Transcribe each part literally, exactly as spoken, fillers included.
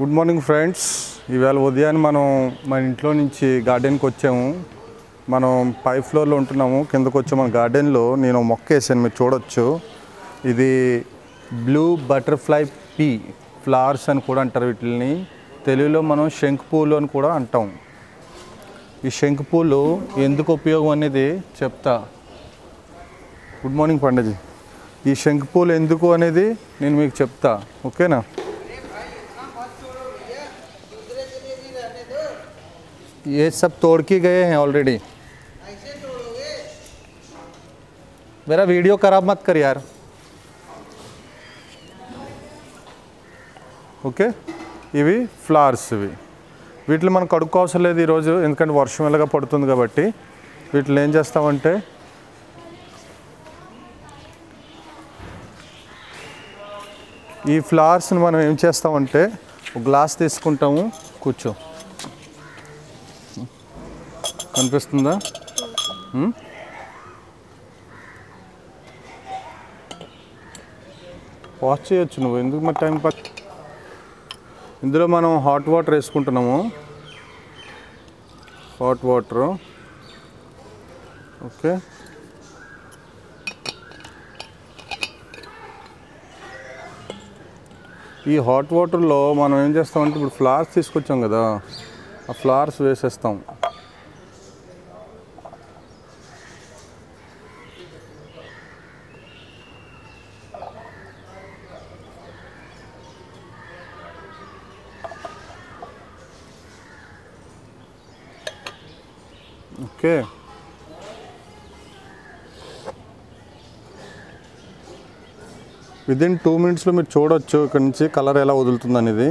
Good morning friends, ఇవాళ ఉదయాన్నే మనం మన ఇంట్లో నుంచి గార్డెన్కి వచ్చాము. మనం పై ఫ్లోర్లో ఉంటున్నాము, కిందకు వచ్చాము. మన గార్డెన్లో నేను మొక్క వేసాను, మీరు చూడొచ్చు. ఇది బ్లూ బటర్ఫ్లై పీ ఫ్లవర్స్ అని కూడా అంటారు. వీటిని తెలుగులో మనం శంకు పూలు అని కూడా అంటాం. ఈ శంకు పూలు ఎందుకు ఉపయోగం అనేది చెప్తా. గుడ్ మార్నింగ్ పండజీ. ఈ శంకు పూలు ఎందుకు అనేది నేను మీకు చెప్తా, ఓకేనా? ये सब तोड़ के गए हैं ऑलरेडी. मेरा वीडियो खराब मत कर यार, ओके? इवी फ्लावर्स इवी वीट मन कड़कोवसम लेदु एंदुकंटे वर्षम इलागा पड़ुतुंदी काबट्टी वीटिल्नि एम चेस्तामंटे ई फ्लावर्स नि मनम एम चेस्तामंटे ओक ग्लास तीसुकुंटामु. कूर्चो కనిపిస్తుందా? వాష్ చేయొచ్చు నువ్వు, ఎందుకు మరి టైం పాస్. ఇందులో మనం హాట్ వాటర్ వేసుకుంటున్నాము, హాట్ వాటరు, ఓకే. ఈ హాట్ వాటర్లో మనం ఏం చేస్తామంటే, ఇప్పుడు ఫ్లవర్స్ తీసుకొచ్చాం కదా, ఆ ఫ్లవర్స్ వేసేస్తాం. ఓకే, విదిన్ టూ మినిట్స్లో మీరు చూడవచ్చు ఇక్కడ నుంచి కలర్ ఎలా వదులుతుంది అనేది.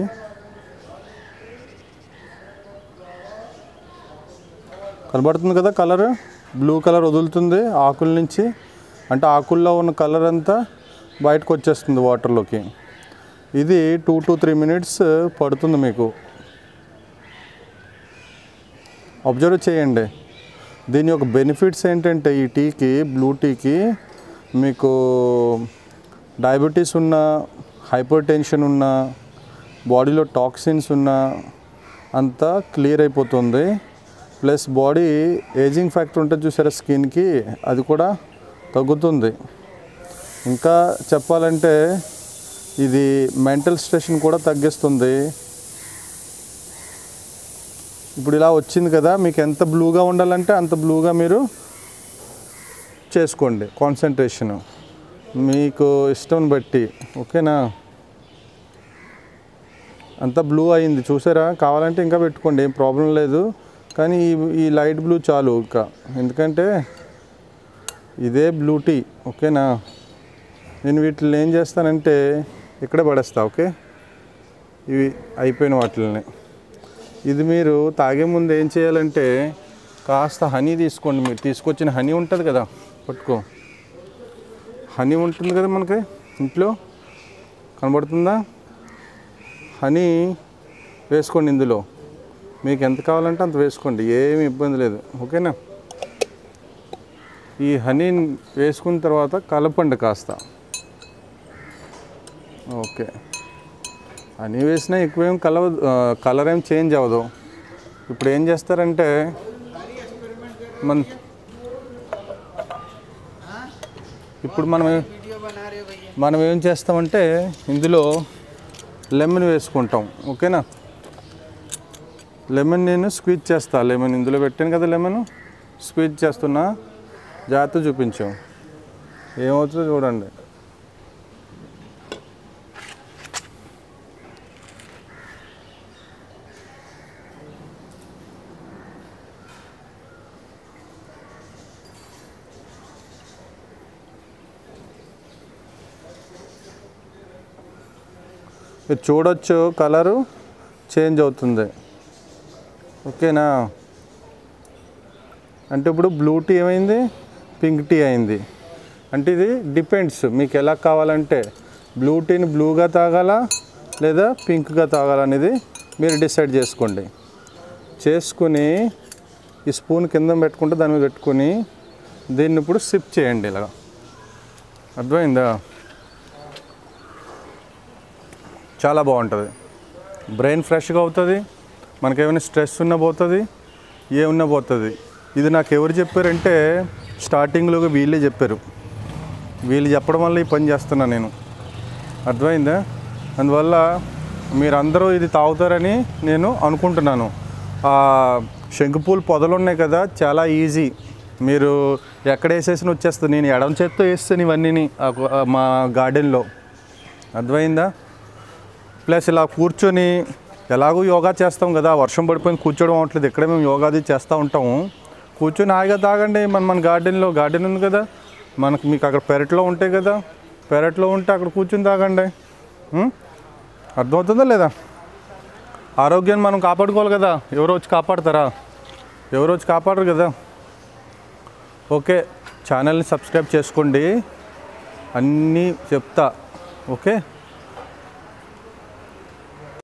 కనబడుతుంది కదా కలర్, బ్లూ కలర్ వదులుతుంది ఆకుల నుంచి. అంటే ఆకుల్లో ఉన్న కలర్ అంతా బయటకు వచ్చేస్తుంది వాటర్లోకి. ఇది టూ టు త్రీ మినిట్స్ పడుతుంది. మీకు అబ్జర్వ్ చేయండి. దీని యొక్క బెనిఫిట్స్ ఏంటంటే, ఈ టీకి, బ్లూ టీకి మీకు డయాబెటీస్ ఉన్న, హైపర్ టెన్షన్ ఉన్న, బాడీలో టాక్సిన్స్ ఉన్న అంతా క్లియర్ అయిపోతుంది. ప్లస్ బాడీ ఏజింగ్ ఫ్యాక్టర్ ఉంటుంది చూసారా స్కిన్కి, అది కూడా తగ్గుతుంది. ఇంకా చెప్పాలంటే ఇది మెంటల్ స్ట్రెస్ కూడా తగ్గిస్తుంది. ఇప్పుడు ఇలా వచ్చింది కదా, మీకు ఎంత బ్లూగా ఉండాలంటే అంత బ్లూగా మీరు చేసుకోండి. కాన్సన్ట్రేషను మీకు ఇష్టం బట్టి, ఓకేనా? అంత బ్లూ అయింది చూసారా, కావాలంటే ఇంకా పెట్టుకోండి, ఏం ప్రాబ్లం లేదు. కానీ ఈ ఈ లైట్ బ్లూ చాలు ఇంకా, ఎందుకంటే ఇదే బ్లూ టీ, ఓకేనా? నేను వీటిని ఏం చేస్తానంటే ఇక్కడే పడేస్తా, ఓకే? ఇవి అయిపోయిన వాటిని ఇది మీరు తాగే ముందు ఏం చేయాలంటే, కాస్త హనీ తీసుకోండి. మీరు తీసుకొచ్చిన హనీ ఉంటుంది కదా, పట్టుకో. హనీ ఉంటుంది కదా మనకి ఇంట్లో, కనబడుతుందా? హనీ వేసుకోండి ఇందులో, మీకు ఎంత కావాలంటే అంత వేసుకోండి, ఏమి ఇబ్బంది లేదు, ఓకేనా? ఈ హనీని వేసుకున్న తర్వాత కలపండి కాస్త, ఓకే? అన్నీ వేసినా ఎక్కువేం కలవ కలర్ ఏం చేంజ్ అవ్వదు. ఇప్పుడు ఏం చేస్తారంటే మన ఇప్పుడు మనం మనం ఏం చేస్తామంటే ఇందులో లెమన్ వేసుకుంటాం, ఓకేనా? లెమన్ నేను స్క్వీజ్ చేస్తా. లెమన్ ఇందులో పెట్టాను కదా, లెమన్ స్క్వీజ్ చేస్తున్నా. జాగ్రత్త చూపించాం, ఏమవుతుందో చూడండి. మీరు చూడొచ్చు కలరు చేంజ్ అవుతుంది, ఓకేనా? అంటే ఇప్పుడు బ్లూ టీ ఏమైంది, పింక్ టీ అయింది. అంటే ఇది డిపెండ్స్, మీకు ఎలా కావాలంటే బ్లూ టీని బ్లూగా తాగాలా లేదా పింక్గా తాగాలనేది మీరు డిసైడ్ చేసుకోండి. చేసుకుని ఈ స్పూన్ కింద పెట్టుకుంటే దాని మీద పెట్టుకుని దీన్ని ఇప్పుడు సిప్ చేయండి. ఇలా అర్థమైందా? చాలా బాగుంటుంది. బ్రెయిన్ ఫ్రెష్గా అవుతది, మనకి ఏమైనా స్ట్రెస్ ఉన్నా పోతది, ఏ ఉన్నా పోతది। ఇది నాకు ఎవరు చెప్పారంటే స్టార్టింగ్లో వీళ్ళే చెప్పారు, వీళ్ళు చెప్పడం వల్ల ఈ పని చేస్తున్నా నేను, అర్థమైందా। అందువల్ల మీరందరూ ఇది తాగుతారని నేను అనుకుంటున్నాను। శంకుపూలు పొదలు ఉన్నాయి కదా, చాలా ఈజీ, మీరు ఎక్కడ వేసేసిన వచ్చేస్తుంది। నేను ఎడమ చేతితో వేస్తాను ఇవన్నీ మా గార్డెన్లో, అర్థమైందా। ప్లస్ ఇలా కూర్చొని ఎలాగో యోగా చేస్తాం కదా, వర్షం పడిపోయింది కూర్చోడం అవట్లేదు, ఇక్కడే మేము యోగాది చేస్తూ ఉంటాము। కూర్చొని హాయిగా తాగండి, మన మన గార్డెన్లో గార్డెన్ ఉంది కదా మనకు, మీకు అక్కడ పెరట్లో ఉంటాయి కదా, పెరట్లో ఉంటే అక్కడ కూర్చొని తాగండి, అర్థమవుతుందా లేదా। ఆరోగ్యాన్ని మనం కాపాడుకోవాలి కదా, ఎవరో వచ్చి కాపాడతారా, ఎవరో వచ్చి కాపాడరు కదా। ఓకే, ఛానల్ని సబ్స్క్రైబ్ చేసుకోండి, అన్నీ చెప్తా। ఓకే।